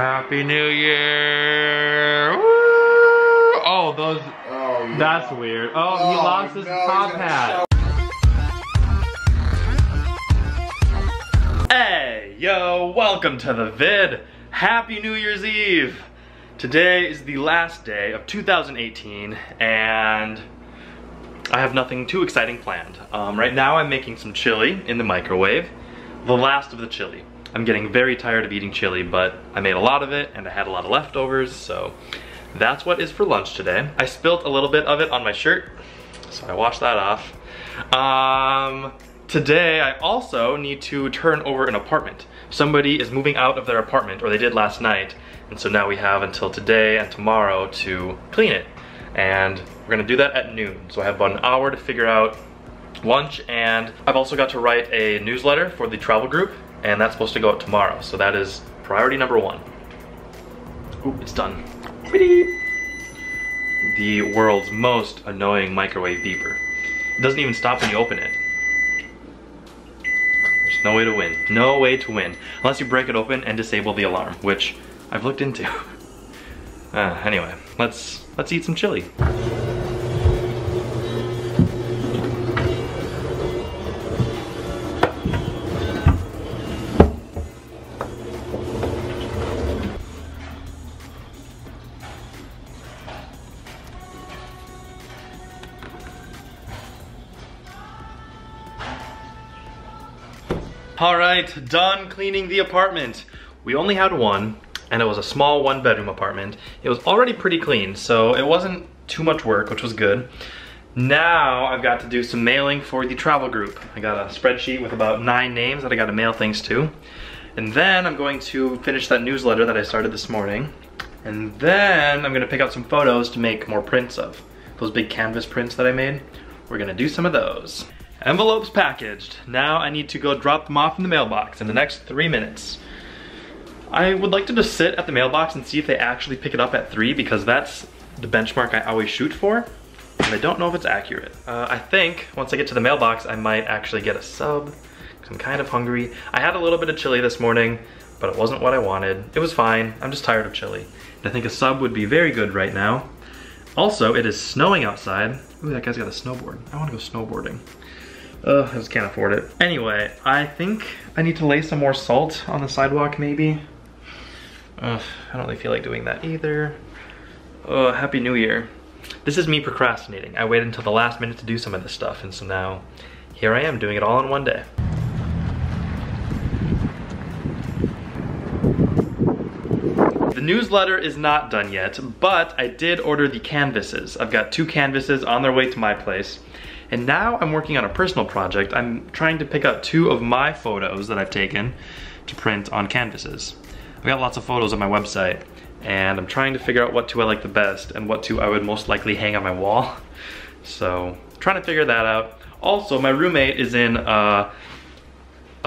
Happy New Year! Woo! Oh, those. Oh, yeah. That's weird. Oh, he lost his top hat. Hey, yo, welcome to the vid. Happy New Year's Eve. Today is the last day of 2018, and I have nothing too exciting planned. Right now, I'm making some chili in the microwave, the last of the chili. I'm getting very tired of eating chili, but I made a lot of it and I had a lot of leftovers, so that's what is for lunch today. I spilt a little bit of it on my shirt, so I washed that off. Today I also need to turn over an apartment. Somebody is moving out of their apartment, or they did last night, and so now we have until today and tomorrow to clean it. And we're gonna do that at noon, so I have about an hour to figure out lunch, and I've also got to write a newsletter for the travel group, and that's supposed to go out tomorrow, so that is priority number one. Ooh, it's done. The world's most annoying microwave beeper. It doesn't even stop when you open it. There's no way to win. No way to win. Unless you break it open and disable the alarm, which I've looked into. Anyway, let's eat some chili. All right, done cleaning the apartment. We only had one, and it was a small one-bedroom apartment. It was already pretty clean, so it wasn't too much work, which was good. Now I've got to do some mailing for the travel group. I got a spreadsheet with about 9 names that I got to mail things to. And then I'm going to finish that newsletter that I started this morning. And then I'm gonna pick out some photos to make more prints of. Those big canvas prints that I made, we're gonna do some of those. Envelopes packaged. Now I need to go drop them off in the mailbox in the next 3 minutes. I would like to just sit at the mailbox and see if they actually pick it up at 3, because that's the benchmark I always shoot for, and I don't know if it's accurate. I think once I get to the mailbox, I might actually get a sub, because I'm kind of hungry. I had a little bit of chili this morning, but it wasn't what I wanted. It was fine. I'm just tired of chili. And I think a sub would be very good right now. Also, it is snowing outside. Ooh, that guy's got a snowboard. I want to go snowboarding. I just can't afford it. Anyway, I think I need to lay some more salt on the sidewalk, maybe. I don't really feel like doing that either. Happy New Year. This is me procrastinating. I waited until the last minute to do some of this stuff, and so now here I am doing it all in one day. The newsletter is not done yet, but I did order the canvases. I've got 2 canvases on their way to my place. And now I'm working on a personal project. I'm trying to pick out 2 of my photos that I've taken to print on canvases. I've got lots of photos on my website, and I'm trying to figure out what 2 I like the best and what 2 I would most likely hang on my wall. So, trying to figure that out. Also, my roommate is in a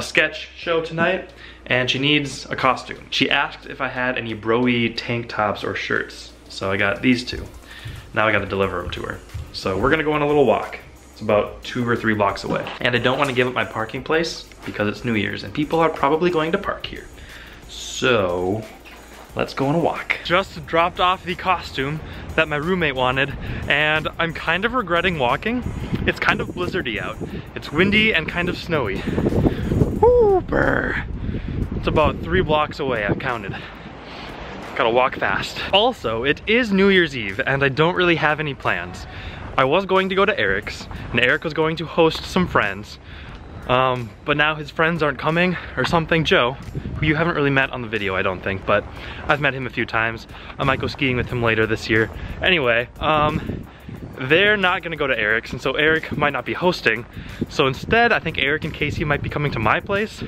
sketch show tonight, and she needs a costume. She asked if I had any bro-y tank tops or shirts. So I got these 2. Now I gotta deliver them to her. So we're gonna go on a little walk. About 2 or 3 blocks away. And I don't want to give up my parking place because it's New Year's and people are probably going to park here. So let's go on a walk. Just dropped off the costume that my roommate wanted, and I'm kind of regretting walking. It's kind of blizzardy out. It's windy and kind of snowy. Woo, brr. It's about 3 blocks away, I've counted. Gotta walk fast. Also, it is New Year's Eve and I don't really have any plans. I was going to go to Eric's, and Eric was going to host some friends, but now his friends aren't coming or something. Joe, who you haven't really met on the video, I don't think, but I've met him a few times. I might go skiing with him later this year. Anyway, they're not gonna go to Eric's, and so Eric might not be hosting. So instead, I think Eric and Casey might be coming to my place,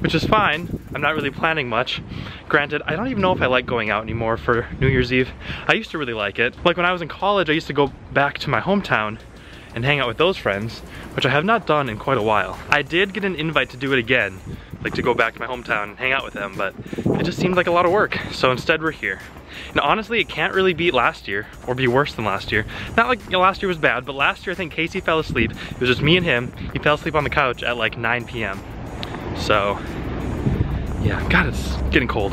which is fine. I'm not really planning much. Granted, I don't even know if I like going out anymore for New Year's Eve. I used to really like it. Like when I was in college, I used to go back to my hometown and hang out with those friends, which I have not done in quite a while. I did get an invite to do it again, like to go back to my hometown and hang out with them, but it just seemed like a lot of work. So instead we're here. And honestly, it can't really beat last year or be worse than last year. Not like last year was bad, but last year I think Casey fell asleep. It was just me and him. He fell asleep on the couch at like 9 p.m. So yeah, God, it's getting cold.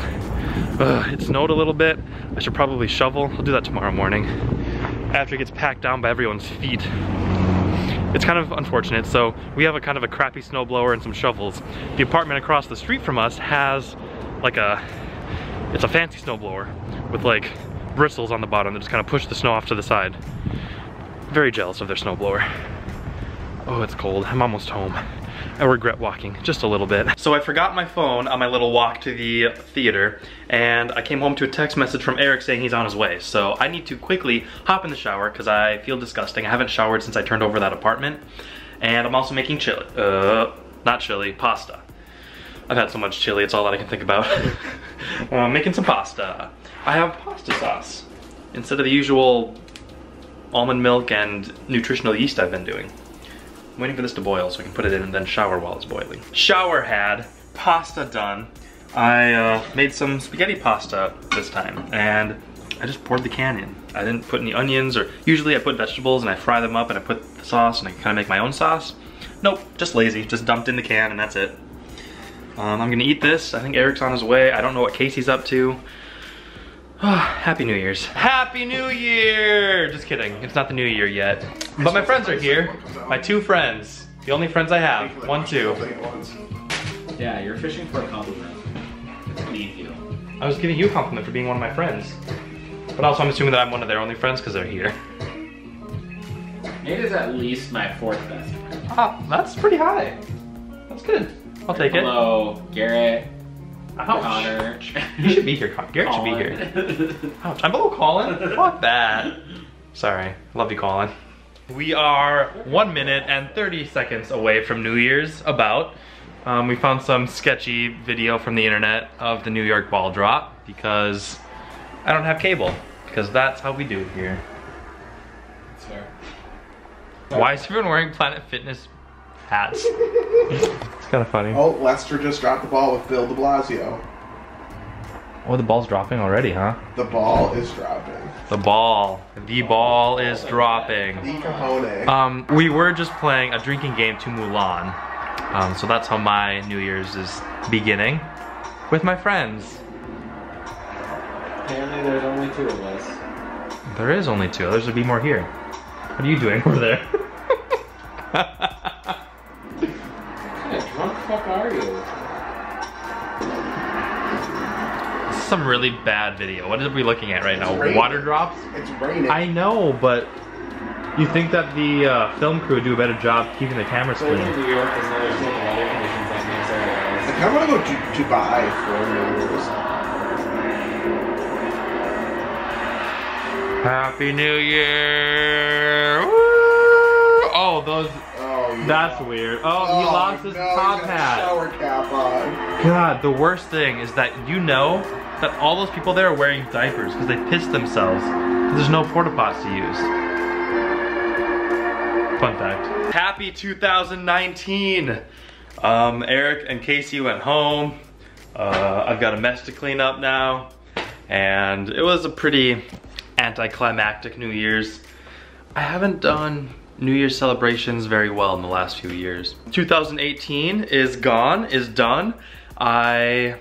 It snowed a little bit. I should probably shovel. I'll do that tomorrow morning after it gets packed down by everyone's feet. It's kind of unfortunate. So we have a kind of a crappy snowblower and some shovels. The apartment across the street from us has like it's a fancy snowblower with like bristles on the bottom that just kind of push the snow off to the side. Very jealous of their snowblower. Oh, it's cold. I'm almost home. I regret walking just a little bit. So I forgot my phone on my little walk to the theater, and I came home to a text message from Eric saying he's on his way. So I need to quickly hop in the shower because I feel disgusting. I haven't showered since I turned over that apartment. And I'm also making chili. Not chili, pasta. I've had so much chili, it's all that I can think about. I'm making some pasta. I have pasta sauce instead of the usual almond milk and nutritional yeast I've been doing. I'm waiting for this to boil so we can put it in and then shower while it's boiling. Shower had, pasta done. I made some spaghetti pasta this time and I just poured the can in. I didn't put any onions, or usually I put vegetables and I fry them up and I put the sauce and I kind of make my own sauce. Nope, just lazy, just dumped in the can and that's it. I'm gonna eat this. I think Eric's on his way. I don't know what Casey's up to. Oh, Happy New Year's. Happy New Year! Just kidding, it's not the new year yet. But my friends are here. My two friends. The only friends I have. 1, 2. Yeah, you're fishing for a compliment. I was giving you a compliment for being one of my friends. But also I'm assuming that I'm one of their only friends because they're here. Nate is at least my fourth best friend. Ah, that's pretty high. That's good. I'll take it. Hello, Garrett. Ouch. Connor. You should be here, Connor. Garrett should be here. Ouch. I'm below Colin. Fuck that. Sorry. Love you, Colin. We are 1 minute and 30 seconds away from New Year's, about. We found some sketchy video from the internet of the New York ball drop because I don't have cable. Because that's how we do it here. That's fair. Why is everyone wearing Planet Fitness hats? It's kind of funny. Oh, Lester just dropped the ball with Bill de Blasio. Oh, the ball's dropping already, huh? The ball is dropping. The ball is dropping. The cojones. We were just playing a drinking game to Mulan. So that's how my New Year's is beginning. With my friends. Apparently there's only 2 of us. There is only 2. There's going to be more here. What are you doing over there? What the fuck are you? This is some really bad video. What are we looking at right now? Raining. Water drops? It's raining. I know, but you think that the film crew would do a better job keeping the cameras clean. So New York is another thing, weather conditions like this area. I kind of want to go to Dubai for New Year's. Happy New Year! Woo! Oh, those... That's weird. Oh, he lost his top hat. Shower cap on. God, the worst thing is that you know that all those people there are wearing diapers because they pissed themselves. There's no porta pots to use. Fun fact. Happy 2019. Eric and Casey went home. I've got a mess to clean up now, and it was a pretty anticlimactic New Year's. I haven't done New Year's celebrations very well in the last few years. 2018 is gone, is done. I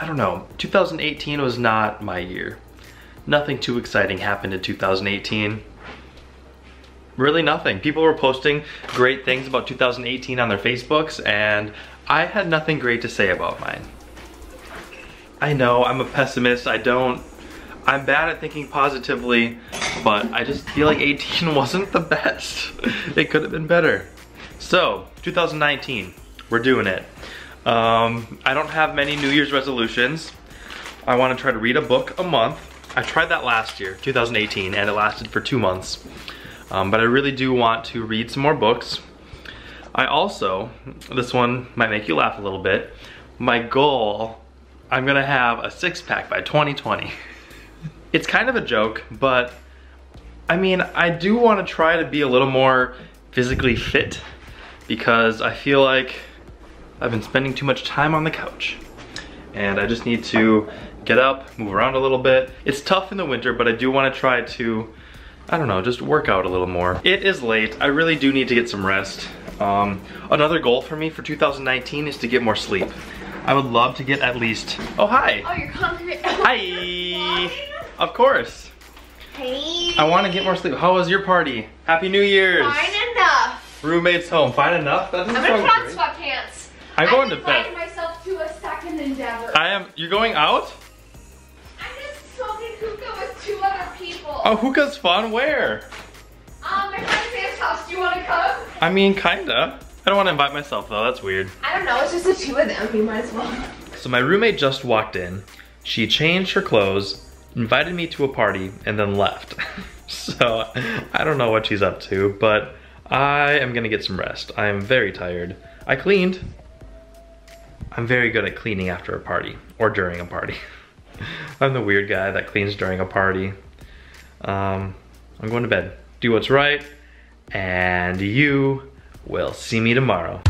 don't know, 2018 was not my year. Nothing too exciting happened in 2018. Really nothing. People were posting great things about 2018 on their Facebooks, and I had nothing great to say about mine. I know, I'm a pessimist, I'm bad at thinking positively, but I just feel like 18 wasn't the best. It could have been better. So, 2019, we're doing it. I don't have many New Year's resolutions. I want to try to read a book a month. I tried that last year, 2018, and it lasted for 2 months. But I really do want to read some more books. I also, this one might make you laugh a little bit, my goal, I'm gonna have a 6-pack by 2020. It's kind of a joke, but I mean, I do want to try to be a little more physically fit because I feel like I've been spending too much time on the couch and I just need to get up, move around a little bit. It's tough in the winter, but I do want to try to, I don't know, just work out a little more. It is late. I really do need to get some rest. Another goal for me for 2019 is to get more sleep. I would love to get at least, oh hi. Oh, you're calling it. Hi. Of course. Hey. I want to get more sleep. How was your party? Happy New Year's. Fine enough. Roommate's home. Fine enough? That doesn't sound great. I'm gonna put on sweatpants. I'm going to bed. I'm myself to a second endeavor. I am. You're going out? I'm just smoking hookah with two other people. Oh, hookah's fun. Where? My friend's aunt's house. Do you want to come? I mean, kinda. I don't want to invite myself though. That's weird. I don't know. It's just the two of them. You might as well. So my roommate just walked in. She changed her clothes, invited me to a party, and then left. So I don't know what she's up to, but I am gonna get some rest. I am very tired. I cleaned. I'm very good at cleaning after a party or during a party. I'm the weird guy that cleans during a party. I'm going to bed. Do what's right, and you will see me tomorrow.